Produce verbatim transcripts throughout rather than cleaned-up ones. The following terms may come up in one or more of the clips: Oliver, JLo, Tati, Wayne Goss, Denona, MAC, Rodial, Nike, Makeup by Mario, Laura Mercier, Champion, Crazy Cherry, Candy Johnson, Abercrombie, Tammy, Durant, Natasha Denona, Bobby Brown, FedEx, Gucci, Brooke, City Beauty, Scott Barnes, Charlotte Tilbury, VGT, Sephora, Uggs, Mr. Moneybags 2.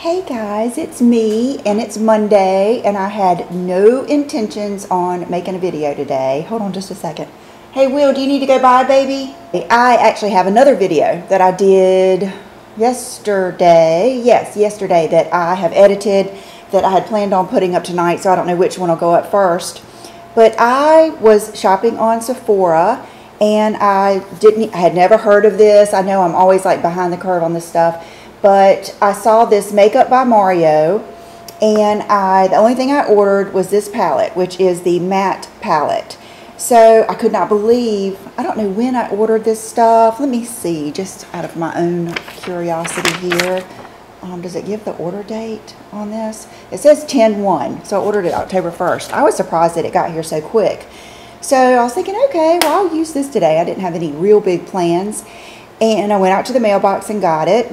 Hey guys, it's me and it's Monday and I had no intentions on making a video today. Hold on just a second. Hey Will, do you need to go bye, baby? I actually have another video that I did yesterday. Yes, yesterday that I have edited that I had planned on putting up tonight, so I don't know which one will go up first. But I was shopping on Sephora and I didn't I had never heard of this. I know I'm always like behind the curve on this stuff. But I saw this Makeup by Mario, and I the only thing I ordered was this palette, which is the matte palette. So I could not believe, I don't know when I ordered this stuff. Let me see, just out of my own curiosity here. Um, does it give the order date on this? It says ten one, so I ordered it October first. I was surprised that it got here so quick. So I was thinking, okay, well, I'll use this today. I didn't have any real big plans. And I went out to the mailbox and got it.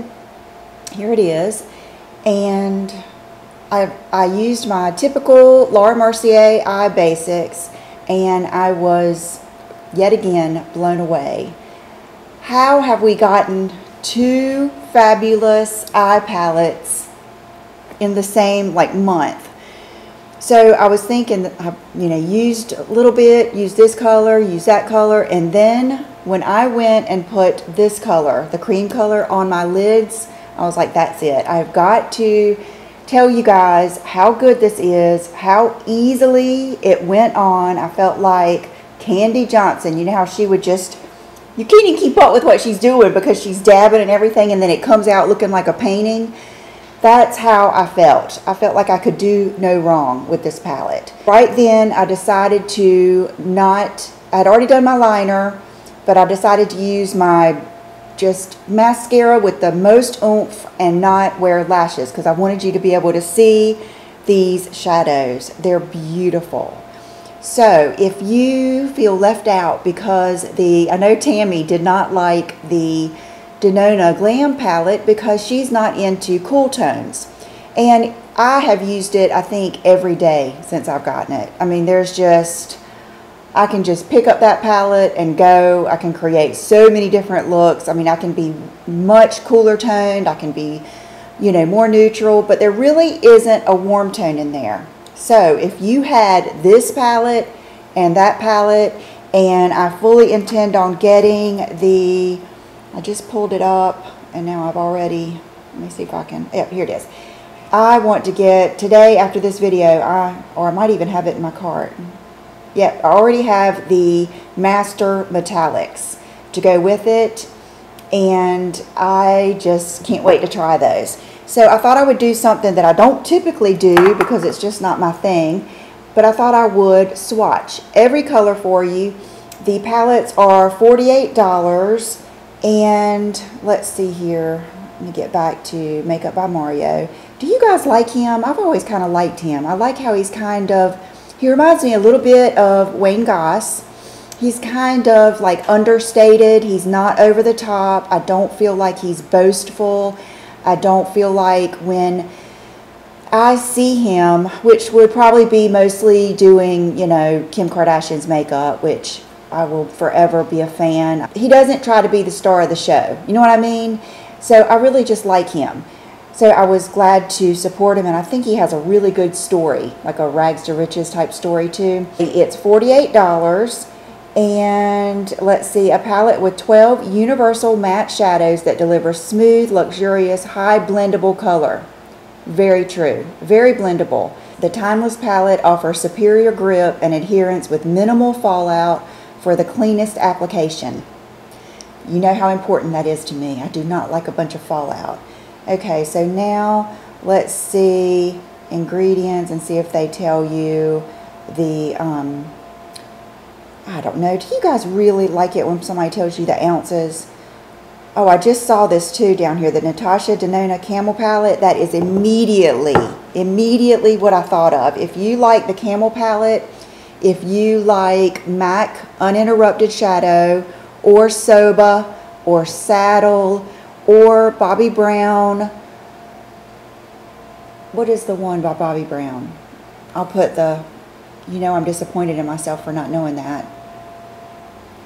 Here it is, and I, I used my typical Laura Mercier Eye Basics, and I was yet again blown away. How have we gotten two fabulous eye palettes in the same like month? So I was thinking that I, you know, used a little bit, used this color, used that color, and then when I went and put this color, the cream color, on my lids, I was like, that's it. I've got to tell you guys how good this is, how easily it went on. I felt like Candy Johnson. You know how she would just, you can't even keep up with what she's doing because she's dabbing and everything, and then it comes out looking like a painting. That's how I felt. I felt like I could do no wrong with this palette. Right then, I decided to not, I'd already done my liner, but I decided to use my just mascara with the most oomph and not wear lashes because I wanted you to be able to see these shadows. They're beautiful. So if you feel left out because the, I know Tammy did not like the Denona Glam palette because she's not into cool tones. And I have used it, I think, every day since I've gotten it. I mean, there's just, I can just pick up that palette and go. I can create so many different looks. I mean, I can be much cooler toned. I can be, you know, more neutral, but there really isn't a warm tone in there. So if you had this palette and that palette, and I fully intend on getting the, I just pulled it up and now I've already, let me see if I can, yep, here it is. I want to get, today after this video, I or I might even have it in my cart. Yep, I already have the Master Metallics to go with it, and I just can't wait to try those. So I thought I would do something that I don't typically do because it's just not my thing, but I thought I would swatch every color for you. The palettes are forty-eight dollars, and let's see here. Let me get back to Makeup by Mario. Do you guys like him? I've always kind of liked him. I like how he's kind of, he reminds me a little bit of Wayne Goss. He's kind of like understated. He's not over the top. I don't feel like he's boastful. I don't feel like when I see him, which would probably be mostly doing, you know, Kim Kardashian's makeup, which I will forever be a fan. He doesn't try to be the star of the show. You know what I mean? So I really just like him. So I was glad to support him, and I think he has a really good story, like a rags to riches type story too. It's forty-eight dollars, and let's see, a palette with twelve universal matte shadows that deliver smooth, luxurious, high blendable color. Very true, very blendable. The Timeless palette offers superior grip and adherence with minimal fallout for the cleanest application. You know how important that is to me. I do not like a bunch of fallout. Okay, so now let's see ingredients and see if they tell you the, um, I don't know. Do you guys really like it when somebody tells you the ounces? Oh, I just saw this too down here, the Natasha Denona Camel Palette. That is immediately, immediately what I thought of. If you like the Camel Palette, if you like MAC Uninterrupted Shadow, or Soba, or Saddle, or Bobby Brown. What is the one by Bobby Brown? I'll put the, you know, I'm disappointed in myself for not knowing that.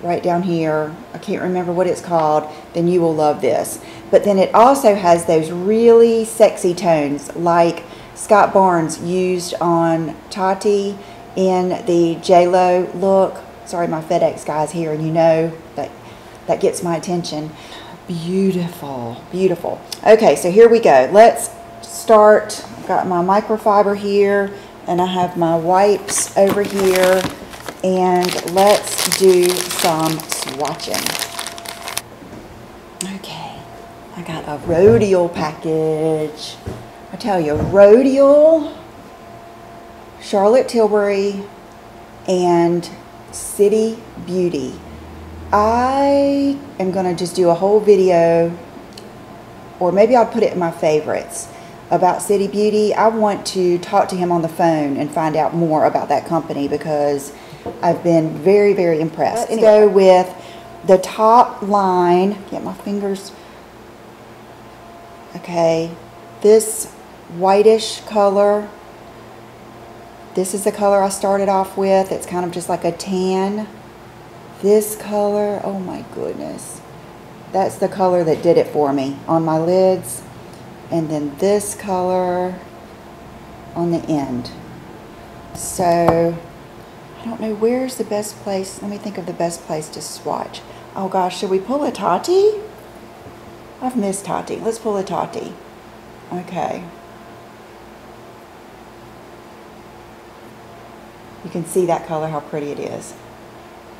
right down here. I can't remember what it's called. Then you will love this. But then it also has those really sexy tones like Scott Barnes used on Tati in the JLo look. Sorry, my FedEx guy's here, and you know that that gets my attention. Beautiful, beautiful. Okay, so here we go. Let's start. I've got my microfiber here, and I have my wipes over here. And let's do some swatching. Okay, I got a Rodial package. I tell you, Rodial, Charlotte Tilbury, and City Beauty. I am going to just do a whole video, or maybe I'll put it in my favorites, about City Beauty. I want to talk to him on the phone and find out more about that company because I've been very, very impressed. Let's go with the top line. Get my fingers. Okay. This whitish color. This is the color I started off with. It's kind of just like a tan. This color, oh my goodness. That's the color that did it for me on my lids. And then this color on the end. So I don't know, where's the best place? Let me think of the best place to swatch. Oh gosh, should we pull a Tati? I've missed Tati. Let's pull a Tati. Okay. You can see that color, how pretty it is.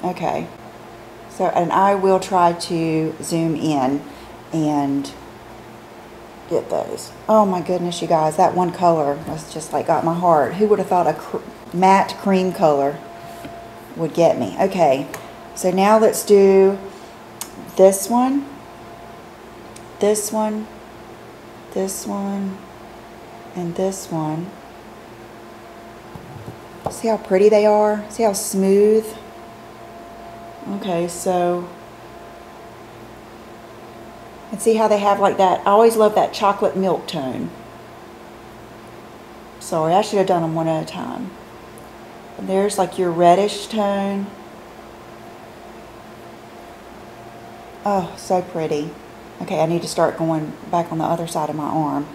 Okay. So, and I will try to zoom in and get those. Oh my goodness, you guys, that one color was just like got my heart. Who would have thought a cr matte cream color would get me? Okay, so now let's do this one, this one, this one, and this one. See how pretty they are? See how smooth? Okay, so, and see how they have like that. I always love that chocolate milk tone. Sorry, I should have done them one at a time. And there's like your reddish tone. Oh, so pretty. Okay, I need to start going back on the other side of my arm.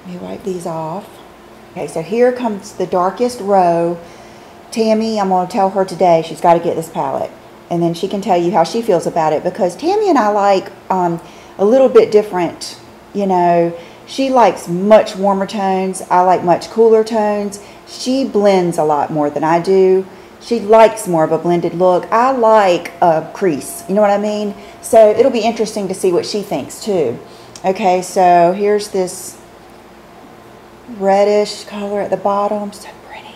Let me wipe these off. Okay, so here comes the darkest row. Tammy, I'm going to tell her today she's got to get this palette. And then she can tell you how she feels about it. Because Tammy and I like um, a little bit different, you know. She likes much warmer tones. I like much cooler tones. She blends a lot more than I do. She likes more of a blended look. I like a crease, you know what I mean? So it'll be interesting to see what she thinks too. Okay, so here's this reddish color at the bottom. So pretty.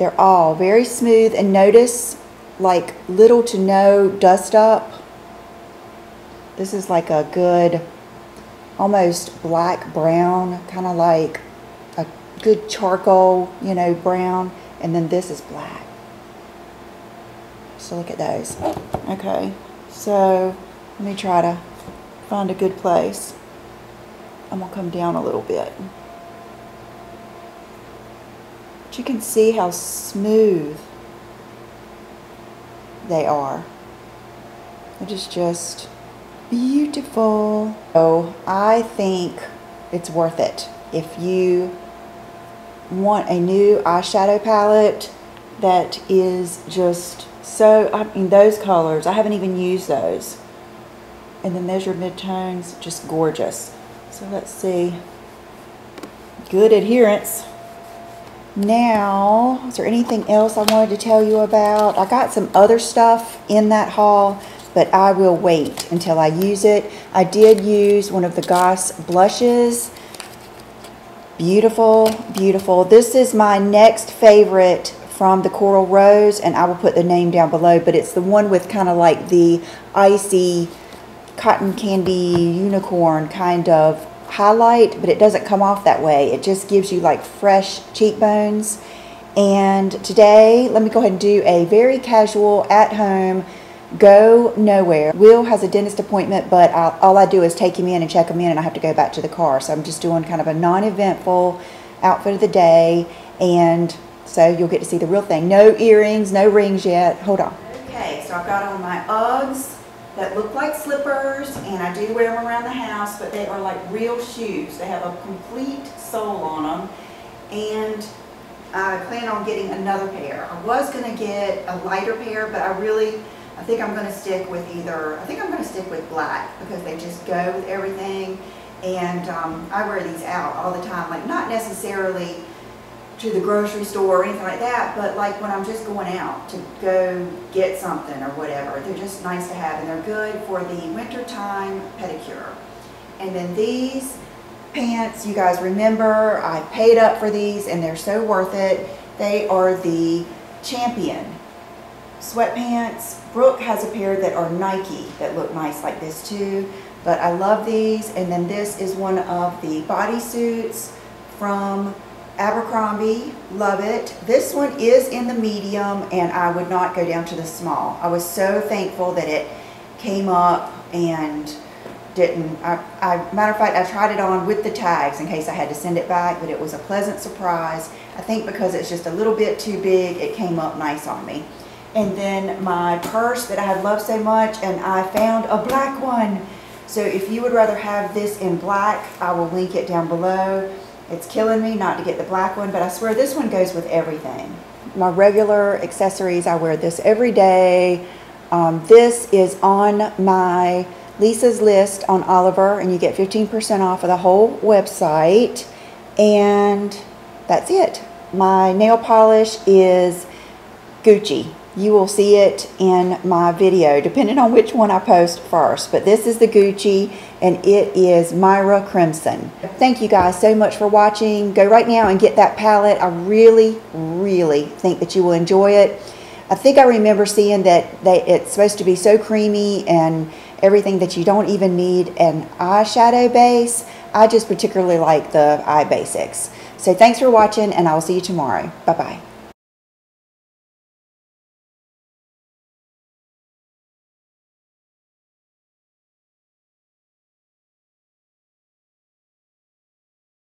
They're all very smooth, and notice like little to no dust up. This is like a good almost black brown, kind of like a good charcoal, you know, brown. And then this is black. So look at those. Okay, so let me try to find a good place. I'm going to come down a little bit. But you can see how smooth they are. It is just beautiful. Oh, I think it's worth it. If you want a new eyeshadow palette that is just so, I mean, those colors, I haven't even used those. And then there's your mid-tones, just gorgeous. So let's see. Good adherence. Now, is there anything else I wanted to tell you about? I got some other stuff in that haul, but I will wait until I use it. I did use one of the Goss blushes. Beautiful, beautiful. This is my next favorite from the Coral Rose, and I will put the name down below, but it's the one with kind of like the icy cotton candy unicorn kind of highlight, but it doesn't come off that way. It just gives you like fresh cheekbones. And today, let me go ahead and do a very casual at home, go nowhere. Will has a dentist appointment, but I'll, all I do is take him in and check him in, and I have to go back to the car. So I'm just doing kind of a non-eventful outfit of the day, and so you'll get to see the real thing. No earrings, no rings yet. Hold on. Okay, so I've got on my Uggs that look like slippers, and I do wear them around the house, but they are like real shoes. They have a complete sole on them, and I plan on getting another pair. I was going to get a lighter pair, but I really, I think I'm going to stick with either, I think I'm going to stick with black, because they just go with everything, and um, I wear these out all the time, like not necessarily to the grocery store or anything like that, but like when I'm just going out to go get something or whatever. They're just nice to have, and they're good for the wintertime pedicure. And then these pants, you guys remember, I paid up for these and they're so worth it. They are the Champion sweatpants. Brooke has a pair that are Nike that look nice like this too, but I love these. And then this is one of the bodysuits from Abercrombie, love it. This one is in the medium, and I would not go down to the small. I was so thankful that it came up and didn't, I, I, matter of fact, I tried it on with the tags in case I had to send it back, but it was a pleasant surprise. I think because it's just a little bit too big, it came up nice on me. And then my purse that I had loved so much, and I found a black one. So if you would rather have this in black, I will link it down below. It's killing me not to get the black one, but I swear this one goes with everything. My regular accessories, I wear this every day. Um, this is on my Lisa's list on Oliver, and you get fifteen percent off of the whole website. And that's it. My nail polish is Gucci. You will see it in my video, depending on which one I post first. But this is the Gucci, and it is Myra Crimson. Thank you guys so much for watching. Go right now and get that palette. I really, really think that you will enjoy it. I think I remember seeing that they, it's supposed to be so creamy and everything that you don't even need an eyeshadow base. I just particularly like the eye basics. So thanks for watching, and I will see you tomorrow. Bye-bye.